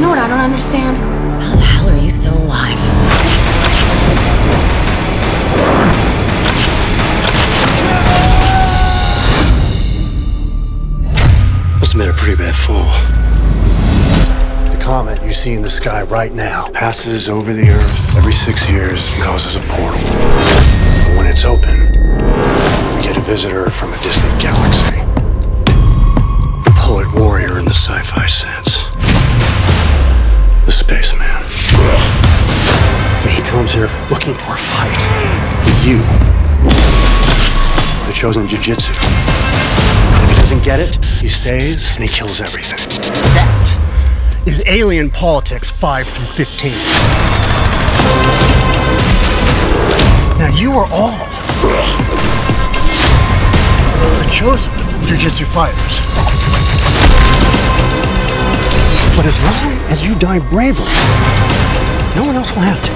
You know what I don't understand? How the hell are you still alive? Must have made a pretty bad fall. The comet you see in the sky right now passes over the Earth every 6 years and causes a portal. But when it's open, we get a visitor from a distant galaxy. The poet warrior in the sci-fi sense. The spaceman. He comes here looking for a fight with you. The chosen Jiu Jitsu. If he doesn't get it, he stays and he kills everything. That is Alien Politics 5 through 15. Now you are all the chosen Jiu Jitsu fighters. But as long as you die bravely, no one else will have to.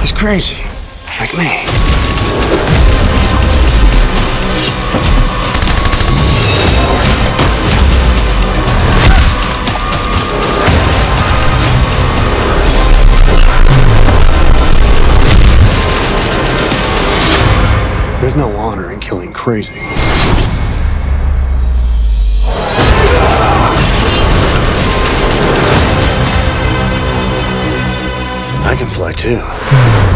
He's crazy, like me. There's no honor in killing crazy. I can fly too.